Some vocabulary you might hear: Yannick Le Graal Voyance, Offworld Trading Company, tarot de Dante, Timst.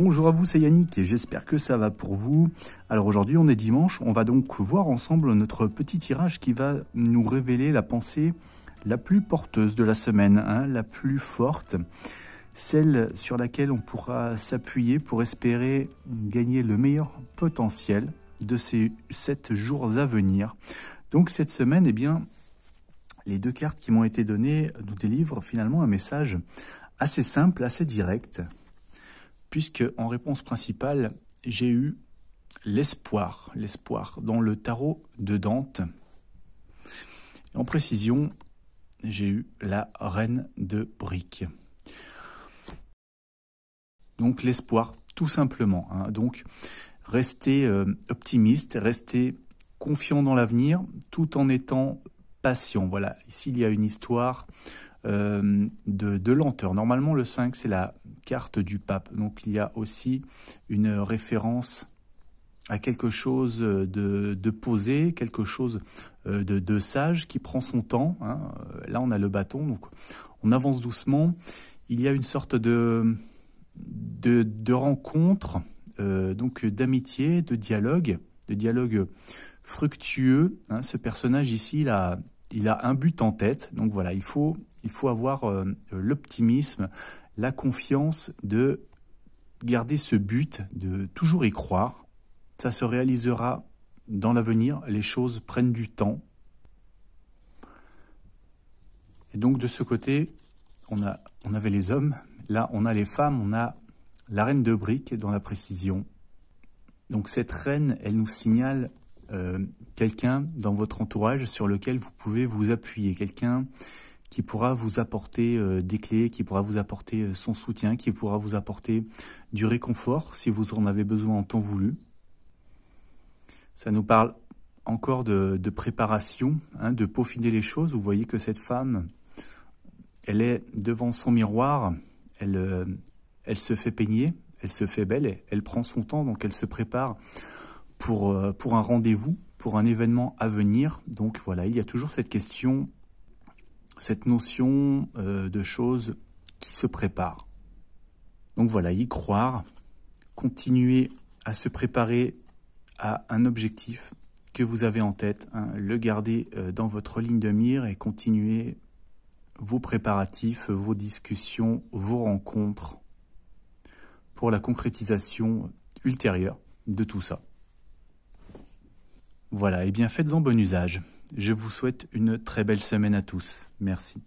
Bonjour à vous, c'est Yannick et j'espère que ça va pour vous. Alors aujourd'hui, on est dimanche, on va donc voir ensemble notre petit tirage qui va nous révéler la pensée la plus porteuse de la semaine, la plus forte, celle sur laquelle on pourra s'appuyer pour espérer gagner le meilleur potentiel de ces 7 jours à venir. Donc cette semaine, eh bien, les deux cartes qui m'ont été données nous délivrent finalement un message assez simple, assez direct, puisque en réponse principale, j'ai eu l'espoir, dans le tarot de Dante. En précision, j'ai eu la reine de briques. Donc l'espoir, tout simplement. Donc restez optimiste, restez confiant dans l'avenir, tout en étant patient. Voilà, ici il y a une histoire de lenteur. Normalement, le 5, c'est la carte du pape. Donc, il y a aussi une référence à quelque chose de posé, quelque chose de sage qui prend son temps. Là, on a le bâton, donc on avance doucement. Il y a une sorte de rencontre, donc d'amitié, de dialogue fructueux. Ce personnage ici, il a un but en tête, donc voilà, il faut avoir l'optimisme, la confiance de garder ce but, de toujours y croire. Ça se réalisera dans l'avenir, les choses prennent du temps. Et donc de ce côté, on avait les hommes, là on a les femmes, on a la reine de briques dans la précision. Donc cette reine, elle nous signale quelqu'un dans votre entourage sur lequel vous pouvez vous appuyer, quelqu'un qui pourra vous apporter des clés, qui pourra vous apporter son soutien, qui pourra vous apporter du réconfort si vous en avez besoin en temps voulu. Ça nous parle encore de préparation, de peaufiner les choses. Vous voyez que cette femme, elle est devant son miroir, elle se fait peigner, elle se fait belle, elle prend son temps, donc elle se prépare pour un rendez-vous, pour un événement à venir. Donc voilà, il y a toujours cette question, cette notion de choses qui se préparent. Donc voilà, y croire, continuer à se préparer à un objectif que vous avez en tête, le garder dans votre ligne de mire et continuer vos préparatifs, vos discussions, vos rencontres pour la concrétisation ultérieure de tout ça. Voilà, et bien faites-en bon usage. Je vous souhaite une très belle semaine à tous. Merci.